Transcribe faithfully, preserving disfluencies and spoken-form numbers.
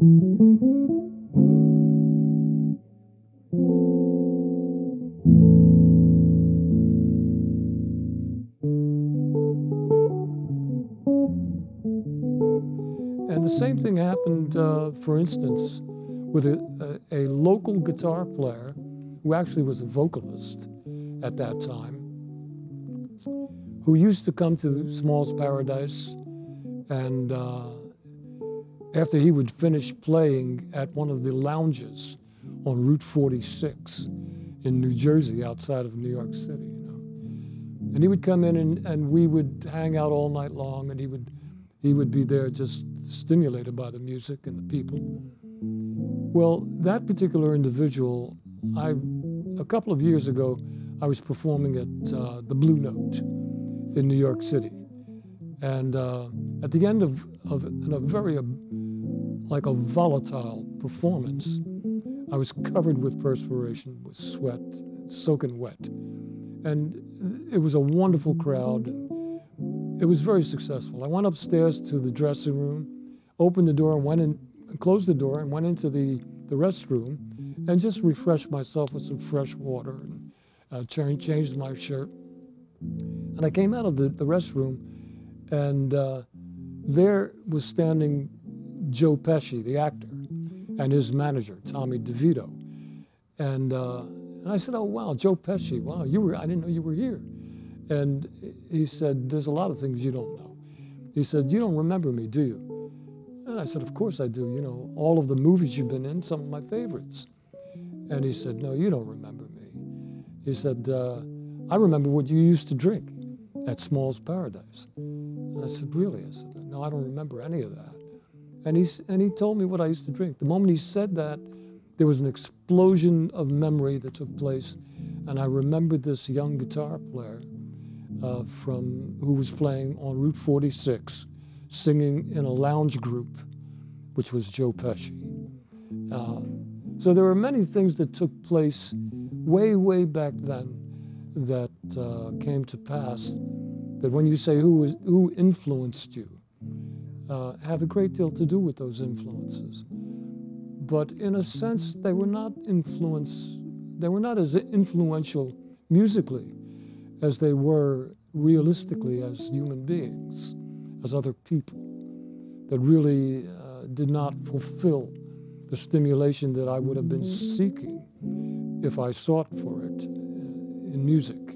And the same thing happened, uh, for instance, with a, a, a local guitar player who actually was a vocalist at that time, who used to come to Smalls Paradise, and uh, after he would finish playing at one of the lounges on Route forty-six in New Jersey, outside of New York City, you know. And he would come in and, and we would hang out all night long, and he would, he would be there just stimulated by the music and the people. Well, that particular individual, I, a couple of years ago, I was performing at uh, the Blue Note in New York City. And uh, at the end of, of in a very, uh, like a volatile performance, I was covered with perspiration, with sweat, soaking wet. And it was a wonderful crowd. It was very successful. I went upstairs to the dressing room, opened the door, and went in, closed the door, and went into the, the restroom and just refreshed myself with some fresh water and uh, changed, changed my shirt. And I came out of the, the restroom, and uh, there was standing Joe Pesci, the actor, and his manager, Tommy DeVito. And, uh, and I said, oh, wow, Joe Pesci, wow, you were, I didn't know you were here. And he said, there's a lot of things you don't know. He said, you don't remember me, do you? And I said, of course I do, you know, all of the movies you've been in, some of my favorites. And he said, no, you don't remember me. He said, uh, I remember what you used to drink at Smalls Paradise. And I said, really? I said, no, I don't remember any of that. And he, and he told me what I used to drink. The moment he said that, there was an explosion of memory that took place, and I remembered this young guitar player Uh, from who was playing on Route forty-six, singing in a lounge group, which was Joe Pesci. Uh, so there were many things that took place way, way back then that uh, came to pass, that when you say who, was, who influenced you, uh, have a great deal to do with those influences. But in a sense, they were not influence, they were not as influential musically as they were realistically as human beings, as other people, that really uh, did not fulfill the stimulation that I would have been seeking if I sought for it in music.